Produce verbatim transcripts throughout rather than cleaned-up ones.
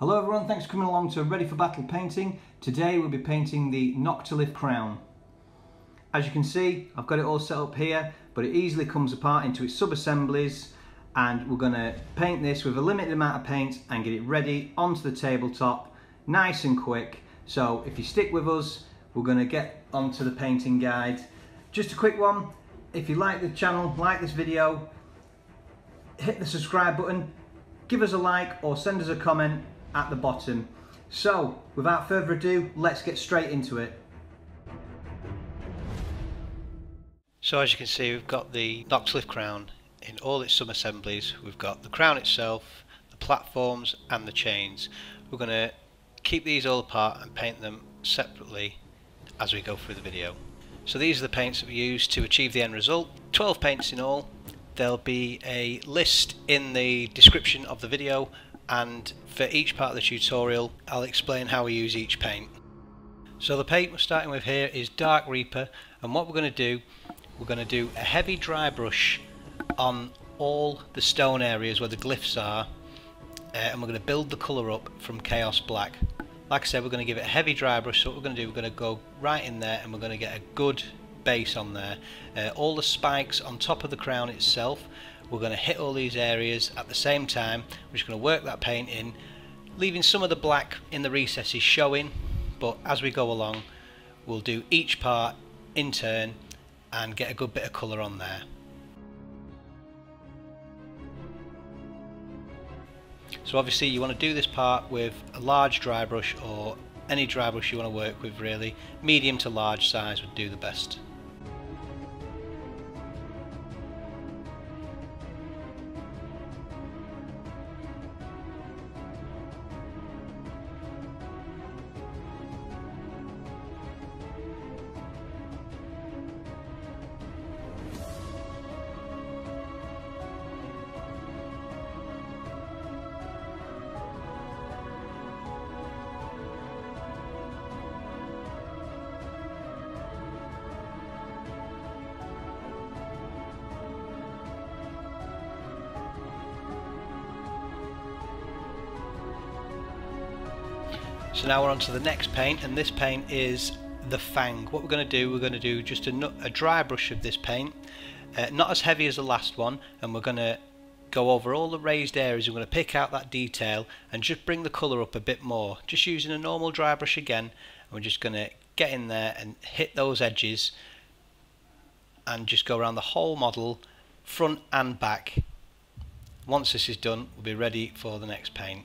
Hello everyone, thanks for coming along to Ready for Battle Painting. Today we'll be painting the Noctolith Crown. As you can see, I've got it all set up here, but it easily comes apart into its sub-assemblies, and we're going to paint this with a limited amount of paint and get it ready onto the tabletop nice and quick. So if you stick with us, we're going to get onto the painting guide. Just a quick one, if you like the channel, like this video, hit the subscribe button, give us a like or send us a comment at the bottom. So without further ado, let's get straight into it. So as you can see, we've got the Noctolith Crown in all its sub-assemblies. We've got the crown itself, the platforms and the chains. We're going to keep these all apart and paint them separately as we go through the video. So these are the paints that we use to achieve the end result. twelve paints in all. There'll be a list in the description of the video, and for each part of the tutorial I'll explain how we use each paint. So the paint we're starting with here is Dark Reaper, and what we're going to do, we're going to do a heavy dry brush on all the stone areas where the glyphs are, uh, and we're going to build the colour up from Chaos Black. Like I said, we're going to give it a heavy dry brush, so what we're going to do, we're going to go right in there and we're going to get a good base on there. Uh, all the spikes on top of the crown itself, we're going to hit all these areas at the same time. We're just going to work that paint in, leaving some of the black in the recesses showing, but as we go along we'll do each part in turn and get a good bit of colour on there. So obviously you want to do this part with a large dry brush, or any dry brush you want to work with really. Medium to large size would do the best. So now we're on to the next paint, and this paint is The Fang. What we're going to do, we're going to do just a, a dry brush of this paint, uh, not as heavy as the last one, and we're going to go over all the raised areas. We're going to pick out that detail and just bring the colour up a bit more. Just using a normal dry brush again, and we're just going to get in there and hit those edges and just go around the whole model, front and back. Once this is done, we'll be ready for the next paint.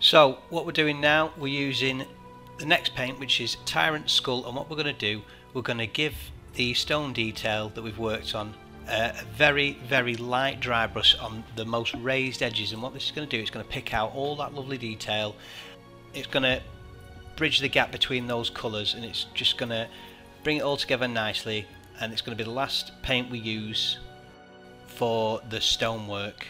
So what we're doing now, we're using the next paint, which is Tyrant Skull, and what we're going to do, we're going to give the stone detail that we've worked on a very very light dry brush on the most raised edges, and what this is going to do, it's going to pick out all that lovely detail. It's going to bridge the gap between those colours, and it's just going to bring it all together nicely, and it's going to be the last paint we use for the stonework.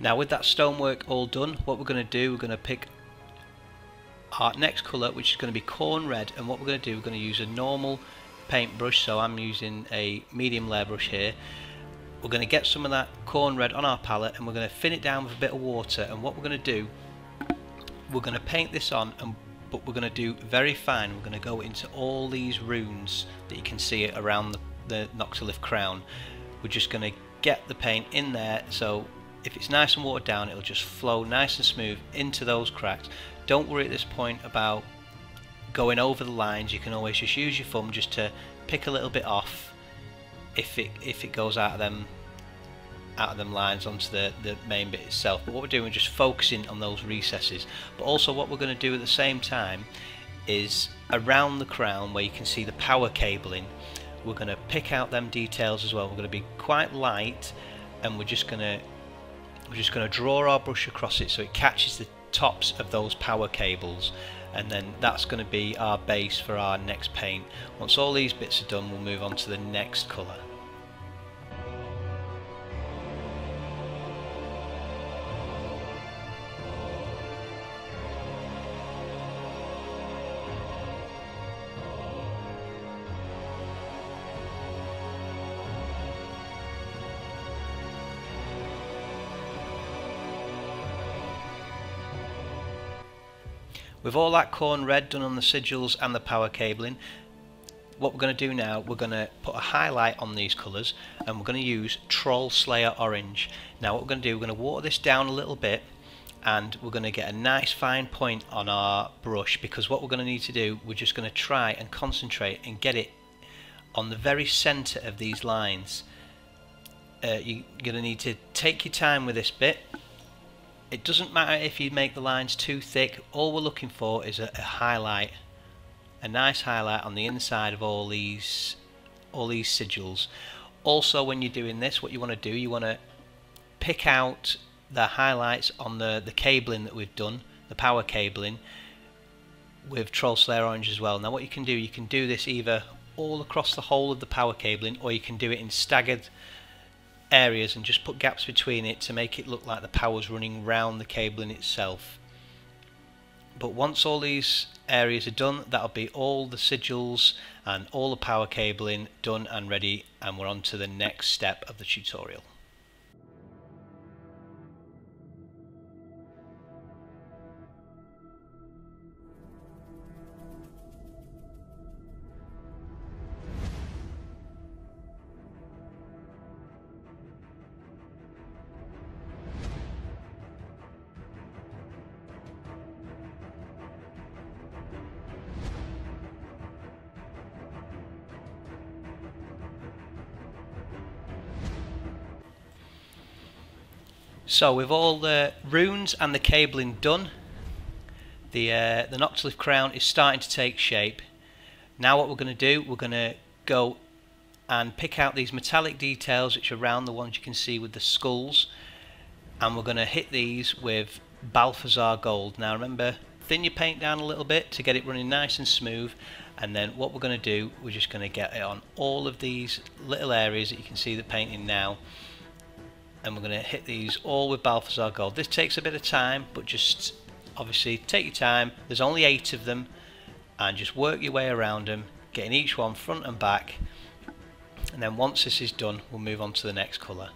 Now with that stonework all done, what we're going to do, we're going to pick our next colour, which is going to be Khorne Red, and what we're going to do, we're going to use a normal paintbrush, so I'm using a medium layer brush here. We're going to get some of that Khorne Red on our palette, and we're going to thin it down with a bit of water, and what we're going to do, we're going to paint this on, and, but we're going to do very fine. We're going to go into all these runes that you can see around the, the Noctolith Crown. We're just going to get the paint in there, so if it's nice and watered down, it'll just flow nice and smooth into those cracks. Don't worry at this point about going over the lines. You can always just use your thumb just to pick a little bit off if it if it goes out of them out of them lines onto the, the main bit itself. But what we're doing is just focusing on those recesses. But also what we're going to do at the same time is around the crown where you can see the power cabling, we're going to pick out them details as well. We're going to be quite light, and we're just going to we're just going to draw our brush across it so it catches the tops of those power cables, and then that's going to be our base for our next paint. Once all these bits are done, we'll move on to the next colour. With all that Khorne Red done on the sigils and the power cabling, what we're going to do now, we're going to put a highlight on these colours, and we're going to use Troll Slayer Orange. Now what we're going to do, we're going to water this down a little bit, and we're going to get a nice fine point on our brush, because what we're going to need to do, we're just going to try and concentrate and get it on the very centre of these lines. Uh, you're going to need to take your time with this bit. It doesn't matter if you make the lines too thick. All we're looking for is a, a highlight, a nice highlight on the inside of all these all these sigils. Also, when you're doing this, what you want to do, you want to pick out the highlights on the the cabling that we've done, the power cabling with Troll Slayer Orange as well. Now what you can do, you can do this either all across the whole of the power cabling, or you can do it in staggered areas and just put gaps between it to make it look like the power's running round the cabling itself. But once all these areas are done, that'll be all the sigils and all the power cabling done and ready, and we're on to the next step of the tutorial. So with all the runes and the cabling done, the, uh, the Noctolith Crown is starting to take shape. Now what we're going to do, we're going to go and pick out these metallic details which are around the ones you can see with the skulls, and we're going to hit these with Balthasar Gold. Now remember, thin your paint down a little bit to get it running nice and smooth, and then what we're going to do, we're just going to get it on all of these little areas that you can see the painting now. And we're going to hit these all with Balthasar Gold. This takes a bit of time, but just obviously take your time. There's only eight of them, and just work your way around them, getting each one front and back. And then once this is done, we'll move on to the next colour.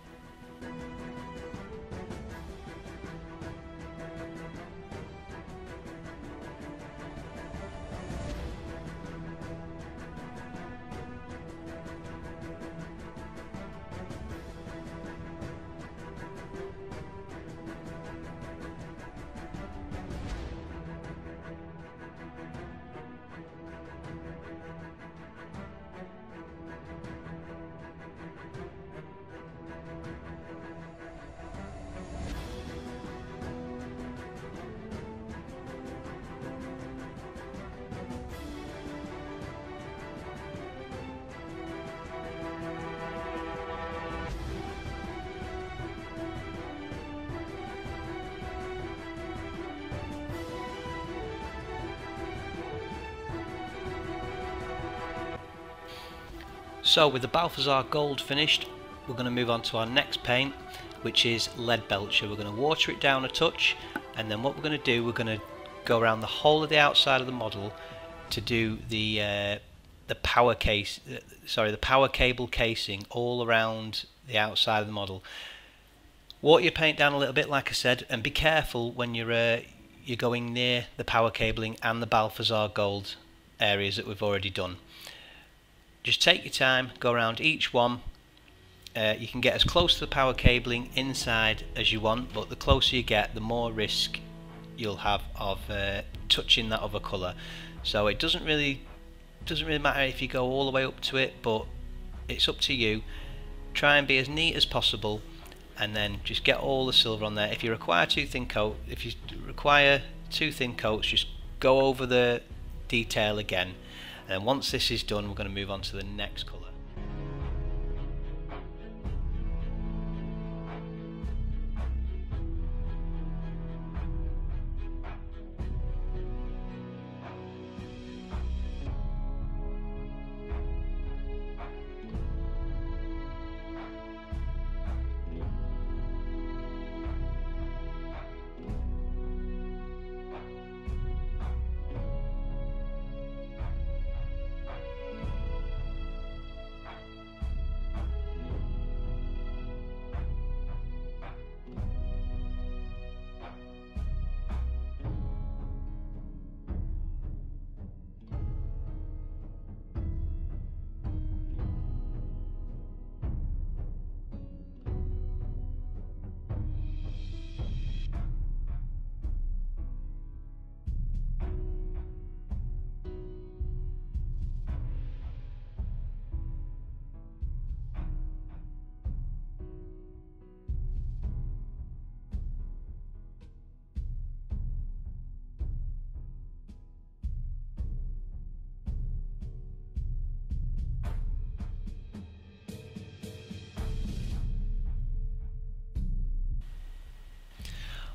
So with the Balthasar Gold finished, we're going to move on to our next paint, which is Leadbelcher. We're going to water it down a touch, and then what we're going to do, we're going to go around the whole of the outside of the model to do the uh, the power case, uh, sorry, the power cable casing all around the outside of the model. Water your paint down a little bit, like I said, and be careful when you're uh, you're going near the power cabling and the Balthasar Gold areas that we've already done. Just take your time, go around each one, Uh, you can get as close to the power cabling inside as you want, but the closer you get, the more risk you'll have of uh, touching that other colour. So it doesn't really doesn't really matter if you go all the way up to it, but it's up to you. Try and be as neat as possible, and then just get all the silver on there. If you require two thin coat, if you require two thin coats, just go over the detail again. And then once this is done, we're going to move on to the next colour.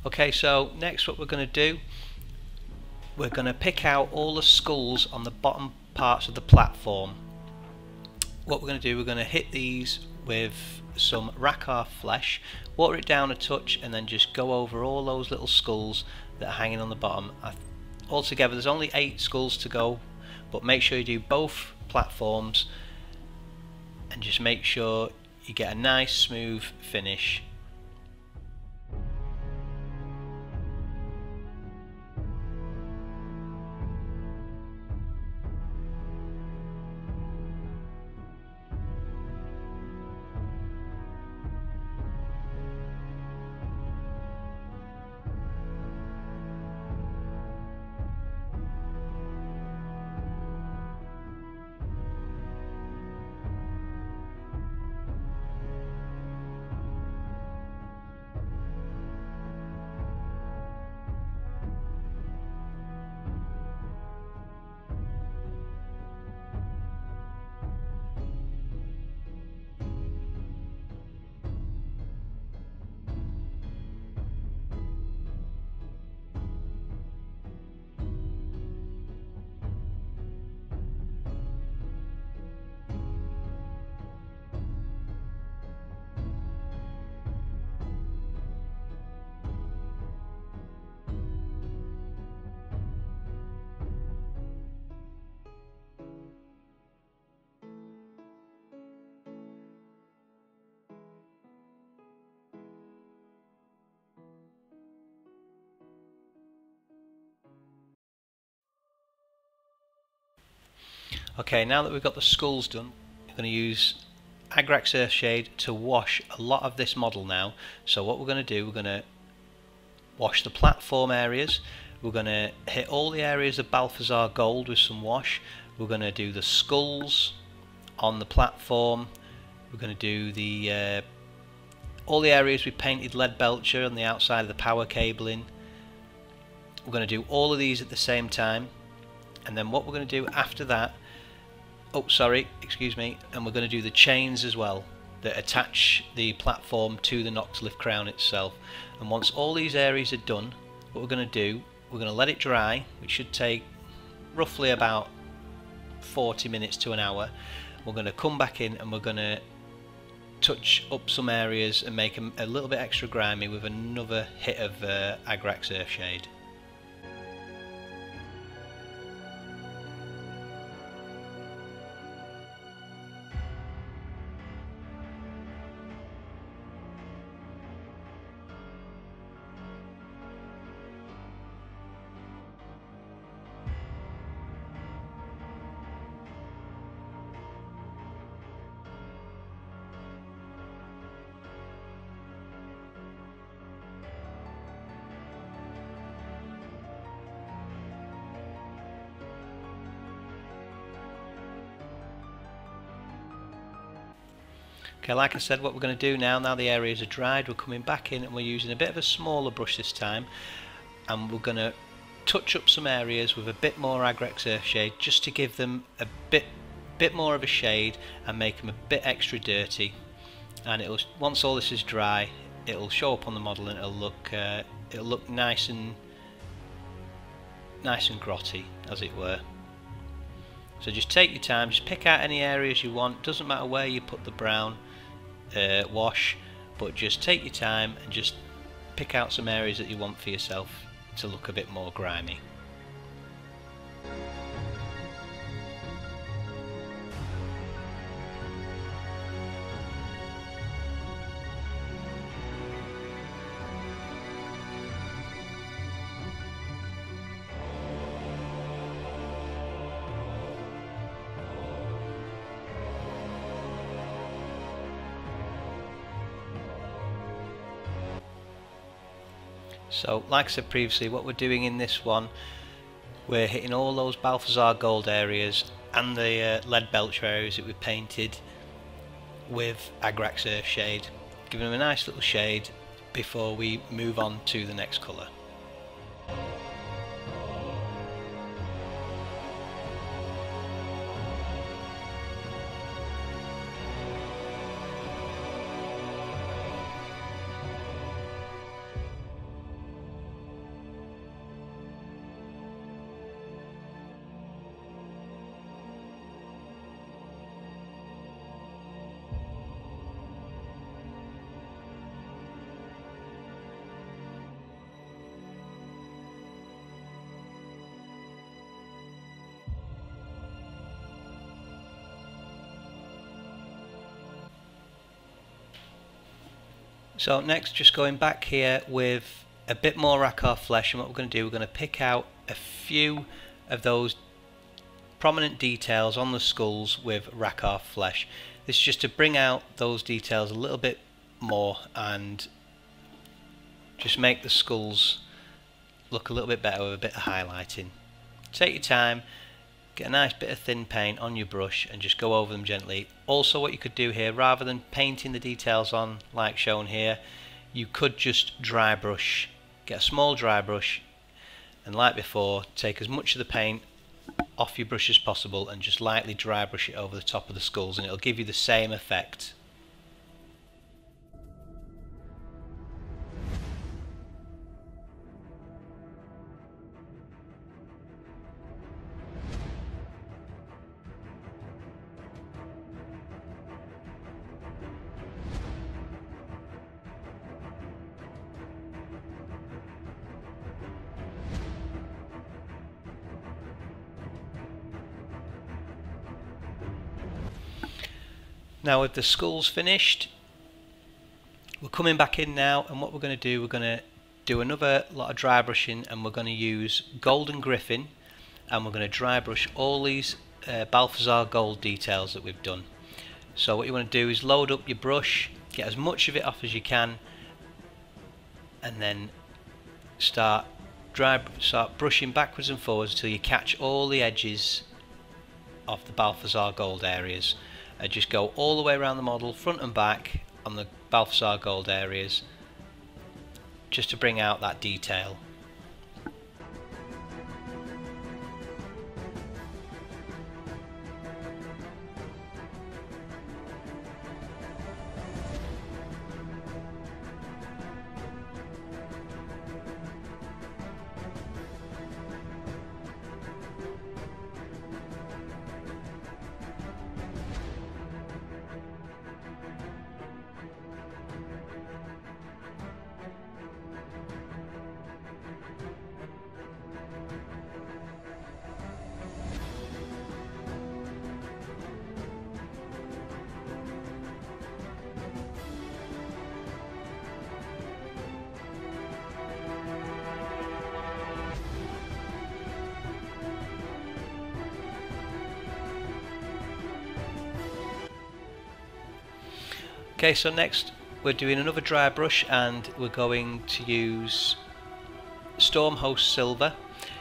Okay, so next what we're going to do, we're going to pick out all the skulls on the bottom parts of the platform. What we're going to do, we're going to hit these with some Rakarth Flesh, water it down a touch, and then just go over all those little skulls that are hanging on the bottom. Altogether there's only eight skulls to go, but make sure you do both platforms and just make sure you get a nice smooth finish. Okay, now that we've got the skulls done, we're going to use Agrax Earthshade to wash a lot of this model now. So what we're going to do, we're going to wash the platform areas, we're going to hit all the areas of Balthasar Gold with some wash, we're going to do the skulls on the platform, we're going to do the uh, all the areas we painted Leadbelcher on the outside of the power cabling. We're going to do all of these at the same time, and then what we're going to do after that, oh sorry, excuse me, and we're going to do the chains as well that attach the platform to the Noctolith Crown itself. And once all these areas are done, what we're going to do, we're going to let it dry, which should take roughly about forty minutes to an hour. We're going to come back in and we're going to touch up some areas and make them a little bit extra grimy with another hit of uh, Agrax Earthshade. Okay, like I said, what we're going to do now, now the areas are dried, we're coming back in and we're using a bit of a smaller brush this time, and we're going to touch up some areas with a bit more Agrax Earthshade just to give them a bit bit more of a shade and make them a bit extra dirty. And it'll, once all this is dry, it'll show up on the model and it'll look uh, it'll look nice and nice and grotty, as it were. So just take your time, just pick out any areas you want, doesn't matter where you put the brown uh, wash, but just take your time and just pick out some areas that you want for yourself to look a bit more grimy. So, like I said previously, what we're doing in this one, we're hitting all those Balthasar Gold areas and the uh, Leadbelcher areas that we painted with Agrax Earthshade, giving them a nice little shade before we move on to the next colour. So next, just going back here with a bit more Rakarth Flesh, and what we're going to do, we're going to pick out a few of those prominent details on the skulls with Rakarth Flesh. This is just to bring out those details a little bit more and just make the skulls look a little bit better with a bit of highlighting. Take your time, get a nice bit of thin paint on your brush and just go over them gently. Also, what you could do here, rather than painting the details on like shown here, you could just dry brush, get a small dry brush, and like before, take as much of the paint off your brush as possible and just lightly dry brush it over the top of the skulls, and it'll give you the same effect. Now with the skulls finished, we're coming back in now, and what we're going to do, we're going to do another lot of dry brushing, and we're going to use Golden Griffon, and we're going to dry brush all these uh, Balthasar Gold details that we've done. So what you want to do is load up your brush, get as much of it off as you can, and then start, dry, start brushing backwards and forwards until you catch all the edges of the Balthasar Gold areas. I just go all the way around the model, front and back, on the Balthasar Gold areas, just to bring out that detail. Okay, so next we're doing another dry brush, and we're going to use Stormhost Silver.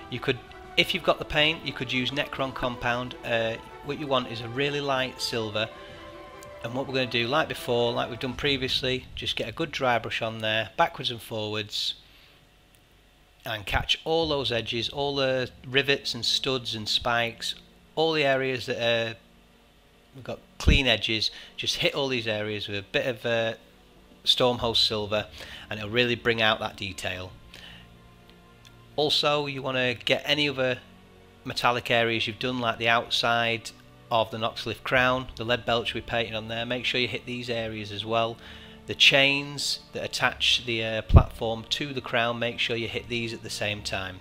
You could, if you've got the paint, you could use Necron Compound. Uh, what you want is a really light silver, And what we're going to do, like before, like we've done previously, just get a good dry brush on there, backwards and forwards, and catch all those edges, all the rivets and studs and spikes, all the areas that are, we've got clean edges, just hit all these areas with a bit of uh, Stormhost Silver, and it'll really bring out that detail. Also, you want to get any other metallic areas you've done, like the outside of the Noctolith Crown, the Leadbelcher we painted on there, make sure you hit these areas as well. The chains that attach the uh, platform to the crown, make sure you hit these at the same time.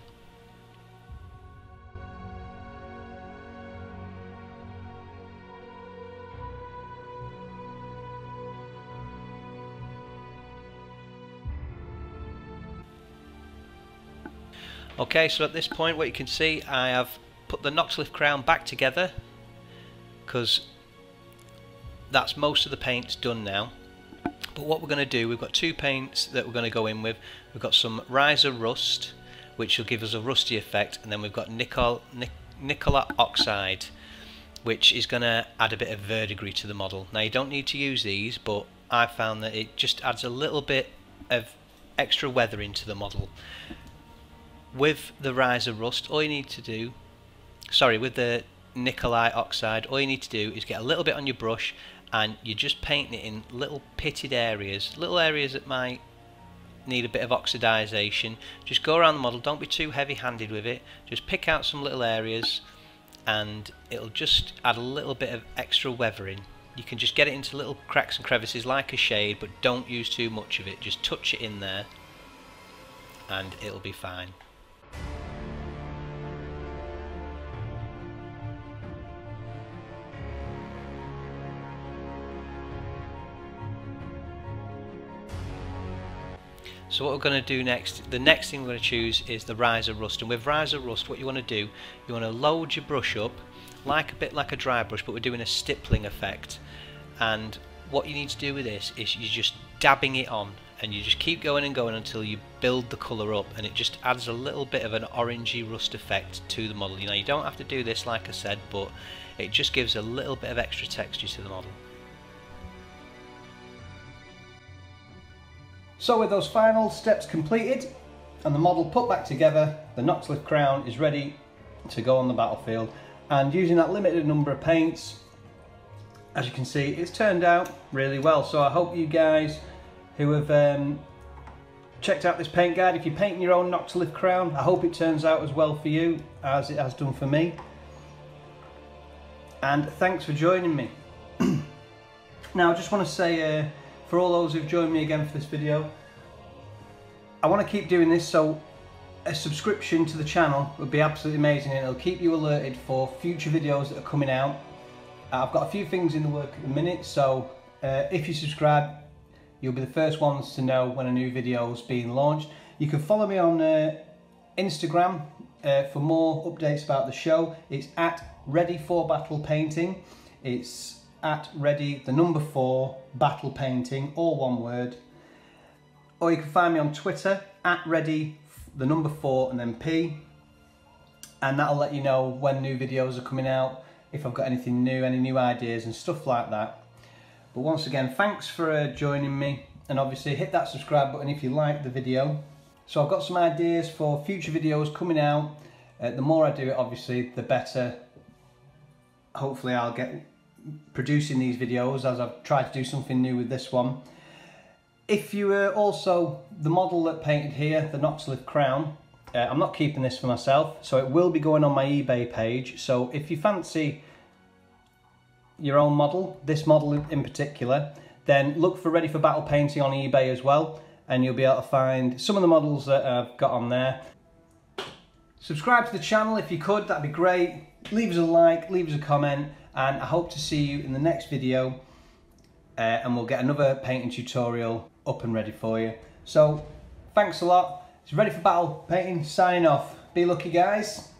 Okay, so at this point what you can see, I have put the Noctolith Crown back together, because that's most of the paint's done now. But what we're going to do, we've got two paints that we're going to go in with. We've got some Ryza Rust, which will give us a rusty effect, and then we've got Nihilakh Oxide, which is going to add a bit of verdigris to the model. Now you don't need to use these, but I found that it just adds a little bit of extra weathering to the model. With the Ryza Rust, all you need to do, sorry, with the Nihilakh Oxide, all you need to do is get a little bit on your brush, and you're just painting it in little pitted areas, little areas that might need a bit of oxidization. Just go around the model, don't be too heavy-handed with it, just pick out some little areas, and it'll just add a little bit of extra weathering. You can just get it into little cracks and crevices like a shade, but don't use too much of it, just touch it in there and it'll be fine. So what we're going to do next, the next thing we're going to choose is the Ryza Rust. And with Ryza Rust, what you want to do, you want to load your brush up, like a bit like a dry brush, but we're doing a stippling effect. And what you need to do with this is you're just dabbing it on, and you just keep going and going until you build the colour up, and it just adds a little bit of an orangey rust effect to the model. You know, you don't have to do this like I said, but it just gives a little bit of extra texture to the model. So with those final steps completed and the model put back together, the Noctolith Crown is ready to go on the battlefield, and using that limited number of paints, as you can see, it's turned out really well. So I hope you guys who have um, checked out this paint guide, if you're painting your own Noctolith Crown, I hope it turns out as well for you as it has done for me. And thanks for joining me. Now I just want to say uh, for all those who've joined me again for this video, I want to keep doing this, so a subscription to the channel would be absolutely amazing, and it'll keep you alerted for future videos that are coming out. I've got a few things in the work at the minute, so uh, if you subscribe, you'll be the first ones to know when a new video is being launched. You can follow me on uh, Instagram uh, for more updates about the show. It's at Ready four Battle Painting. It's at ready the number four battle painting, all one word. Or you can find me on Twitter at ready the number four and then P, and that'll let you know when new videos are coming out, if I've got anything new, any new ideas and stuff like that. But once again, thanks for uh, joining me, and obviously hit that subscribe button if you like the video. So I've got some ideas for future videos coming out. Uh, the more I do it, obviously, the better. Hopefully I'll get producing these videos, as I've tried to do something new with this one. If you were also the model that painted here, the Noctolith Crown, uh, I'm not keeping this for myself, so it will be going on my eBay page. So if you fancy your own model, this model in particular, then look for Ready for Battle Painting on eBay as well, and you'll be able to find some of the models that I've got on there. Subscribe to the channel if you could, that'd be great. Leave us a like, leave us a comment, and I hope to see you in the next video, uh, and we'll get another painting tutorial up and ready for you. So, thanks a lot. It's Ready for Battle Painting signing off. Be lucky, guys.